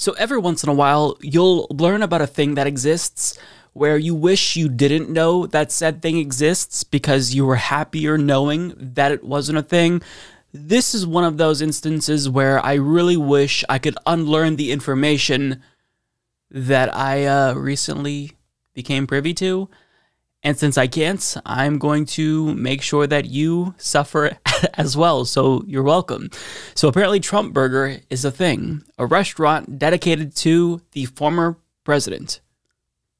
So every once in a while, you'll learn about a thing that exists where you wish you didn't know that said thing exists because you were happier knowing that it wasn't a thing. This is one of those instances where I really wish I could unlearn the information that I recently became privy to. And since I can't, I'm going to make sure that you suffer as well, so you're welcome. So apparently Trump Burger is a thing, a restaurant dedicated to the former president,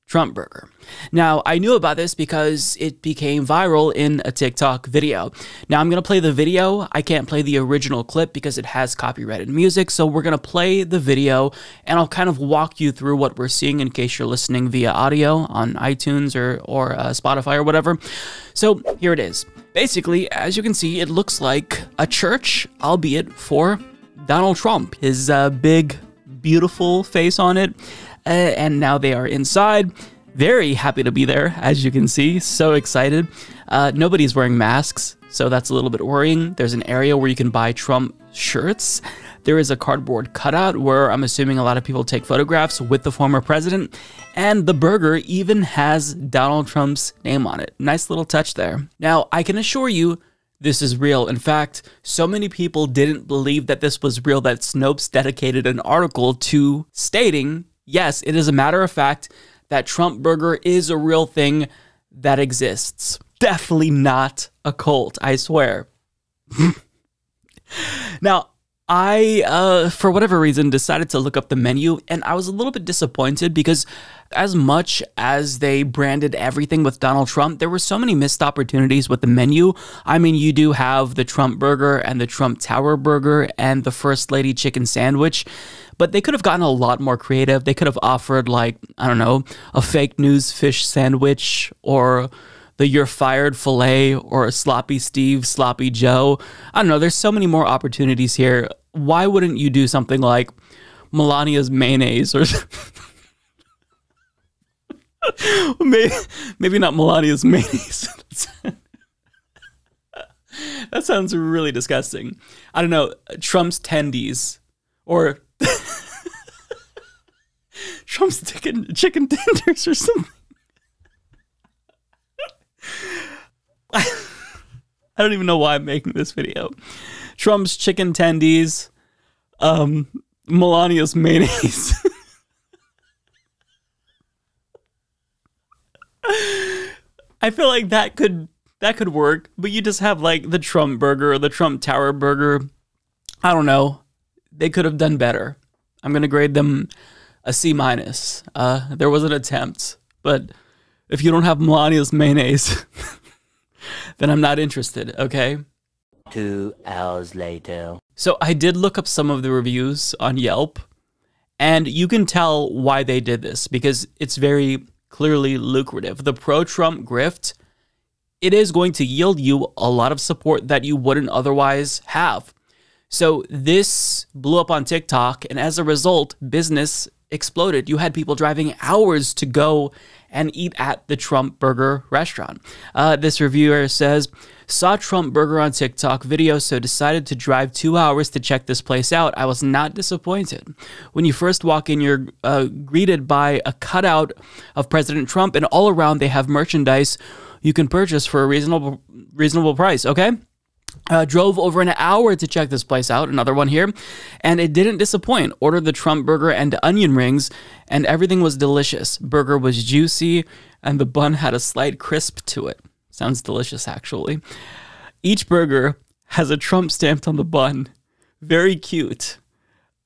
Trump Burger. Now, I knew about this because it became viral in a TikTok video. Now, I'm going to play the video. I can't play the original clip because it has copyrighted music, so we're going to play the video, and I'll kind of walk you through what we're seeing in case you're listening via audio on iTunes or Spotify or whatever. So, here it is. Basically, as you can see, it looks like a church, albeit for Donald Trump. His big, beautiful face on it. And now they are inside. Very happy to be there, as you can see. So excited. Nobody's wearing masks, so that's a little bit worrying. There's an area where you can buy Trump shirts. There is a cardboard cutout where I'm assuming a lot of people take photographs with the former president. And the burger even has Donald Trump's name on it. Nice little touch there. Now, I can assure you, this is real. In fact, so many people didn't believe that this was real that Snopes dedicated an article to stating, yes, it is a matter of fact that Trump Burger is a real thing that exists. Definitely not a cult, I swear. Now, I, for whatever reason, decided to look up the menu, and I was a little bit disappointed because as much as they branded everything with Donald Trump, there were so many missed opportunities with the menu. I mean, you do have the Trump Burger and the Trump Tower Burger and the First Lady Chicken Sandwich, but they could have gotten a lot more creative. They could have offered, like, I don't know, a fake news fish sandwich or the You're Fired filet or a Sloppy Steve, Sloppy Joe. I don't know. There's so many more opportunities here. Why wouldn't you do something like Melania's mayonnaise or maybe not Melania's mayonnaise. That sounds really disgusting. I don't know. Trump's tendies or Trump's chicken tenders or something. I don't even know why I'm making this video. Trump's chicken tendies, Melania's mayonnaise. I feel like that could work, but you just have like the Trump Burger or the Trump Tower Burger. I don't know. They could have done better. I'm gonna grade them a C-. There was an attempt, but if you don't have Melania's mayonnaise, then I'm not interested, okay? 2 hours later. So I did look up some of the reviews on Yelp, and you can tell why they did this, because it's very clearly lucrative. The pro-Trump grift, it is going to yield you a lot of support that you wouldn't otherwise have. So this blew up on TikTok, and as a result, business exploded. You had people driving hours to go and eat at the Trump Burger restaurant. This reviewer says, saw Trump Burger on TikTok video, so decided to drive 2 hours to check this place out. I was not disappointed. When you first walk in, you're greeted by a cutout of President Trump, and all around they have merchandise you can purchase for a reasonable price, okay? Drove over an hour to check this place out, another one here, and it didn't disappoint. Ordered the Trump Burger and onion rings, and everything was delicious. Burger was juicy, and the bun had a slight crisp to it. Sounds delicious, actually. Each burger has a Trump stamped on the bun. Very cute.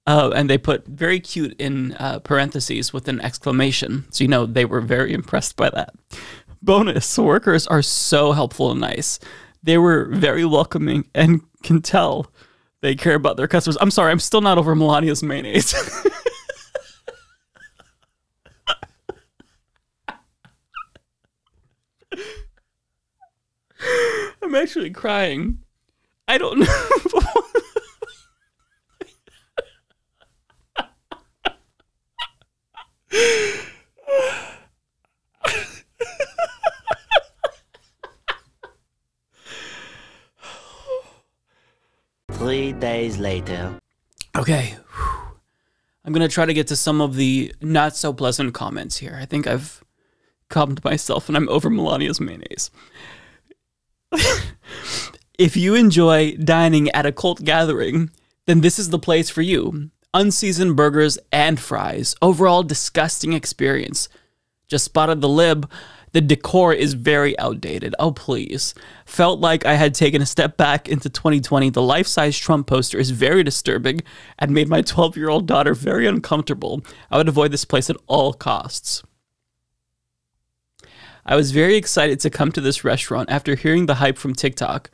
And they put very cute in parentheses with an exclamation. So, you know, they were very impressed by that. Bonus, workers are so helpful and nice. They were very welcoming and can tell they care about their customers. I'm sorry, I'm still not over Melania's mayonnaise. I'm actually crying. I don't know. Days later. Okay. I'm going to try to get to some of the not so pleasant comments here. I think I've calmed myself and I'm over Melania's mayonnaise. If you enjoy dining at a cult gathering, then this is the place for you. Unseasoned burgers and fries. Overall disgusting experience. Just spotted the lib. The decor is very outdated. Oh, please. Felt like I had taken a step back into 2020. The life-size Trump poster is very disturbing and made my 12-year-old daughter very uncomfortable. I would avoid this place at all costs. I was very excited to come to this restaurant after hearing the hype from TikTok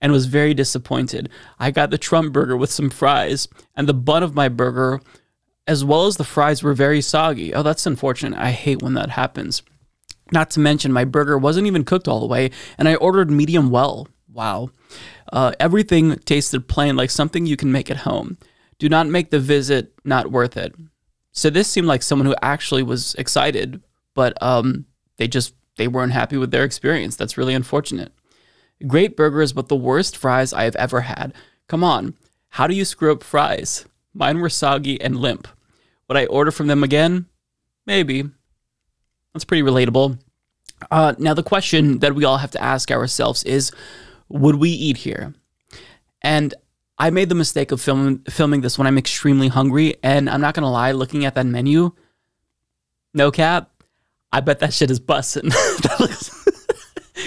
and was very disappointed. I got the Trump Burger with some fries, and the bun of my burger, as well as the fries, were very soggy. Oh, that's unfortunate. I hate when that happens. Not to mention, my burger wasn't even cooked all the way, and I ordered medium well. Wow. Everything tasted plain, like something you can make at home. Do not make the visit not worth it. So this seemed like someone who actually was excited, but they weren't happy with their experience. That's really unfortunate. Great burgers, but the worst fries I have ever had. Come on, how do you screw up fries? Mine were soggy and limp. Would I order from them again? Maybe. That's pretty relatable. Now, the question that we all have to ask ourselves is, would we eat here? And I made the mistake of filming this when I'm extremely hungry, and I'm not going to lie, looking at that menu, no cap, I bet that shit is bussin'.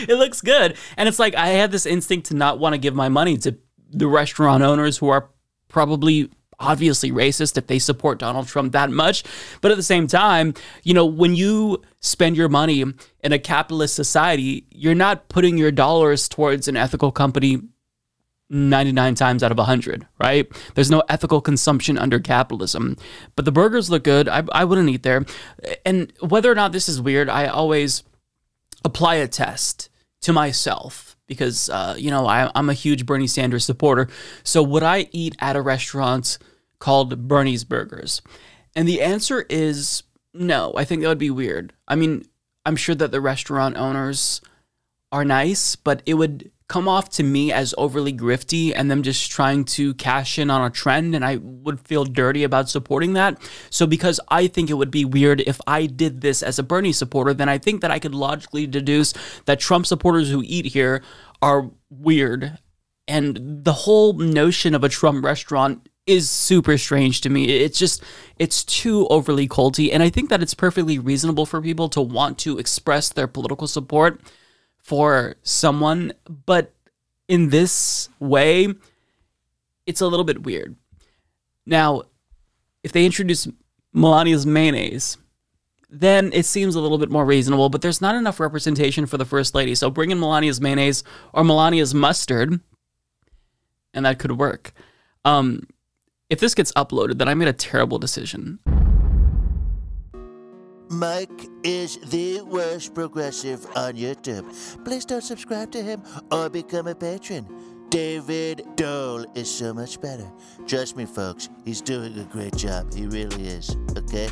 It looks good. And it's like I had this instinct to not want to give my money to the restaurant owners who are probably obviously racist if they support Donald Trump that much. But at the same time, you know, when you spend your money in a capitalist society, you're not putting your dollars towards an ethical company 99 times out of 100, right? There's no ethical consumption under capitalism. But the burgers look good. I wouldn't eat there. And whether or not this is weird, I always apply a test to myself because, you know, I'm a huge Bernie Sanders supporter. So would I eat at a restaurant called Bernie's Burgers? And the answer is no. I think that would be weird. I mean, I'm sure that the restaurant owners are nice, but it would come off to me as overly grifty and them just trying to cash in on a trend, and I would feel dirty about supporting that. So because I think it would be weird if I did this as a Bernie supporter, then I think that I could logically deduce that Trump supporters who eat here are weird. And the whole notion of a Trump restaurant is super strange to me. It's just, it's too overly culty, and I think that it's perfectly reasonable for people to want to express their political support for someone, but in this way, it's a little bit weird. Now, if they introduce Melania's mayonnaise, then it seems a little bit more reasonable, but there's not enough representation for the first lady, so bring in Melania's mayonnaise or Melania's mustard, and that could work. If this gets uploaded, then I made a terrible decision. Mike is the worst progressive on YouTube. Please don't subscribe to him or become a patron. David Dole is so much better. Trust me, folks, he's doing a great job. He really is, okay?